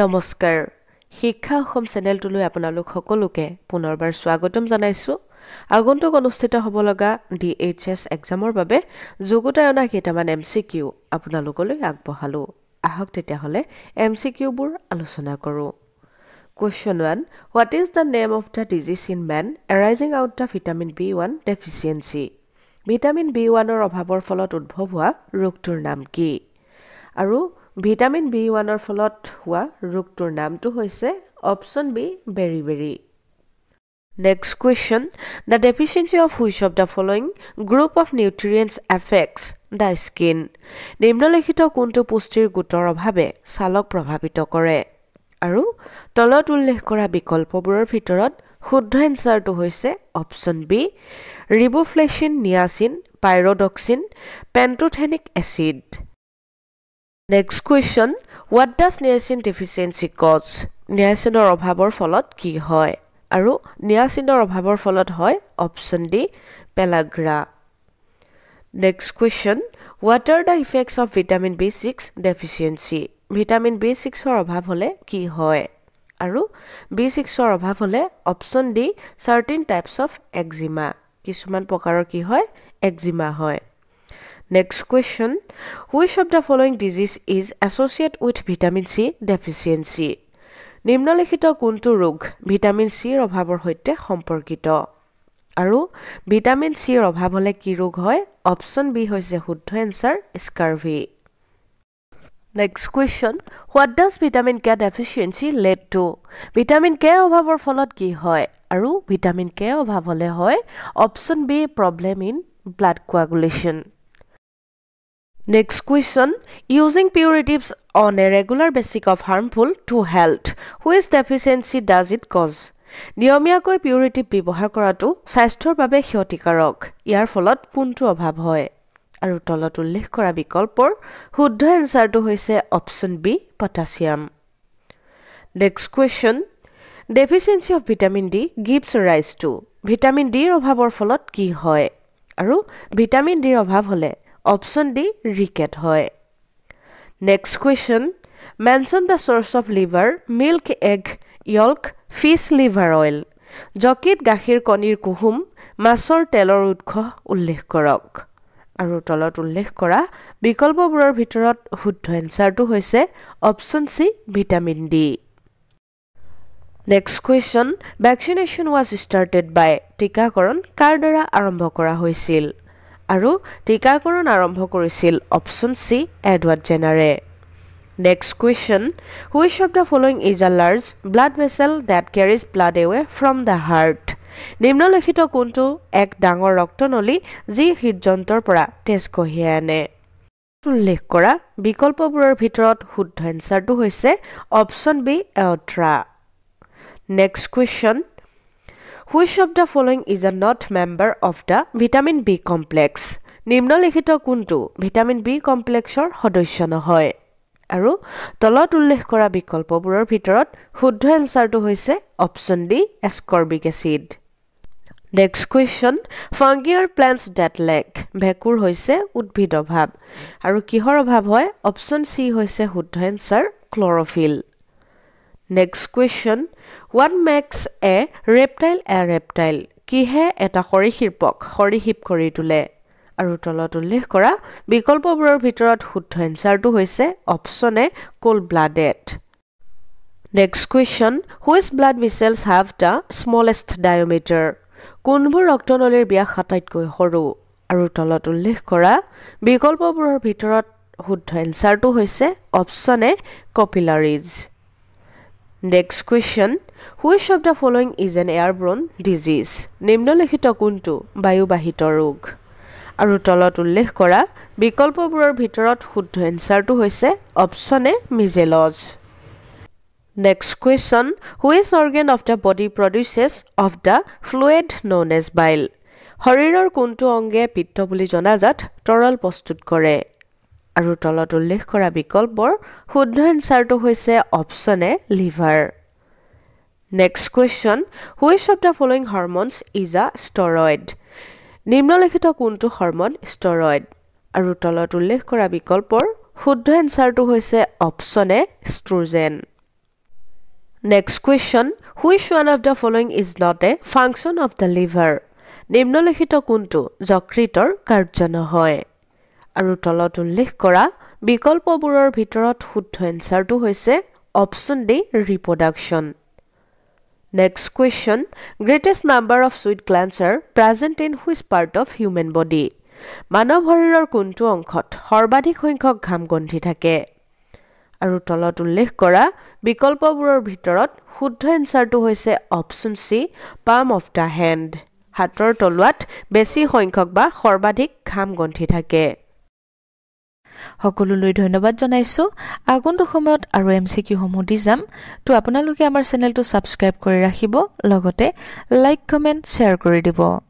নমস্কাৰ শিক্ষা অসম চেনেলটোলৈ আপোনালোক সকলোকে পুনৰবাৰ স্বাগতম জনাইছো আগন্তুক অনুষ্ঠিত হ'ব লগা DHS এক্সামৰ বাবে যোগতায়না কেইটামান MCQ আপোনালোকলৈ আগবঢ়ালো আহক তেতিয়া হলে MCQ বোৰ আলোচনা কৰো Question 1 What is the name of the disease in man arising out of vitamin B1 deficiency Vitamin B1 or অভাৱৰ ফলত উদ্ভৱ হোৱা ৰোগটোৰ নাম কি আৰু Vitamin B1 or folot hua ruktur nam to hoise option B beriberi. Next question the deficiency of which of the following group of nutrients affects the skin. Nimnolikhito kuntu pustir gutor obhabe salok probhabito kore. Aru tolot ullekh kora bikolpoborer bhitorot শুদ্ধ answer-টো হৈছে option B riboflavin niacin pyridoxine pantothenic acid Next question What does niacin deficiency cause? Niacin or obhabor folot ki hoi. Aru niacin or obhabor folot hoi. Option D. Pellagra. Next question What are the effects of vitamin B6 deficiency? Vitamin B6 or obhab hole ki hoi. Aru B6 or obhab hole. Option D. Certain types of eczema. Kisuman pokaro ki hoi. Eczema hoi. Next question Which of the following disease is associated with vitamin C deficiency? Nimnolikhito kuntu rog vitamin C or obhabor hoite homporkito. Aru vitamin C or obhab hole ki rog hoy? Option B hoise shuddho answer scurvy. Next question What does vitamin K deficiency lead to? Vitamin K obhabor folot ki hoy? Aru vitamin K obhab hole hoy? Option B problem in blood coagulation. Next question Using puritives on a regular basis of harmful to health. Which deficiency does it cause? Niyomiyakoi purity bibohar koratu sasthor babe khyotikarok. Iyar folot kuntu obhab hoy. Aru tolot ullekh kora bikolpor shuddho answer to hoise option B potassium. Next question Deficiency of vitamin D gives rise to vitamin D obhabor folot ki hoy? Aru vitamin D obhab hole Option D. Ricket hoy. Next question. Mention the source of liver, milk, egg, yolk, fish liver oil. Jokit gahir konir kuhum, masor telor utkho ullekh korok. Aru tolot ullekh kora, bikolpoborer bhitorot shuddho answer to hoise option C. Vitamin D. Next question. Vaccination was started by tikakoron kar dara arambho kora hoisil. আৰু টিকাকৰণ আৰম্ভ কৰিছিল option C Edward জেনাৰে next question which of the following is a large blood vessel that carries blood away from the heart নিম্নলিখিত কোনটো এক ডাঙৰ ৰক্তনলী যি হৃদযন্ত্ৰৰ পৰা তেজ কঢ়িয়াই আনে উল্লেখ কৰা বিকল্পবোৰৰ ভিতৰত শুদ্ধ এনসাৰটো হৈছে অপচন বি এওট্ৰা next question Which of the following is a not member of the vitamin B complex? Nimnolikhito kuntu vitamin B complex or hodoshya nohoy. Aru tolot ullekh kora bikolpoborer bhitorot shuddho answer to hoise option D ascorbic acid. Next question fungi or plants that lack bhekur hoise udbhid obhab. Aru kihor obhab hoy option C hoise shuddho answer chlorophyll. Next question What makes a reptile kihe eta horihirpok horihip kori tule aru tolot ullekh kora bikolpoborer bhitorot shuddho answer tu hoise option A cold blooded Next question Which blood vessels have the smallest diameter kunbor roktonolir bia khataitko horu aru tolot ullekh kora bikolpoborer bhitorot shuddho answer tu hoise option A capillaries Next question Which of the following is an airborne disease? Nimnolikhito kuntu bayubahito rog. Aru tolot ullekh kora bikolpoborer bhitorot shuddho answer tu hoise option A measles. Next question Which organ of the body produces of the fluid known as bile? Horiror kuntu onge pitto boli jonajat torol postut kore. আৰু তলত উল্লেখ কৰা বিকল্পৰ শুদ্ধ এনসাৰটো হৈছে option A liver next question which of the following hormones is a steroid নিম্নলিখিত কোনটো হৰমন ষ্টৰয়েড আৰু তলত উল্লেখ কৰা বিকল্পৰ শুদ্ধ এনসাৰটো হৈছে option A oestrogen Next question, which one of the following is not a function of the liver? Nimnolikhito kuntu jokritor karja nohoy. Aru tolot ullekh kora bikolpoburor bhitorot shuddho answer tu hoise option D reproduction. Next question, greatest number of sweat glands are present in which part of human body? Manav hariror kuntu angkhot horbadik hoinkhok gham gonthi thake. Aru tolot ullekh kora bikolpoburor bhitorot shuddho answer tu hoise option C palm of the hand. Hator toluat besi hoinkhok ba horbadik gham gonthi thake. Hokulului dhonnobad jonaisu aguntu somoyot aru MCQ homu di jam tu apunaluke amar channel tu subscribe kori rakhibo logote like comment share kori dibo.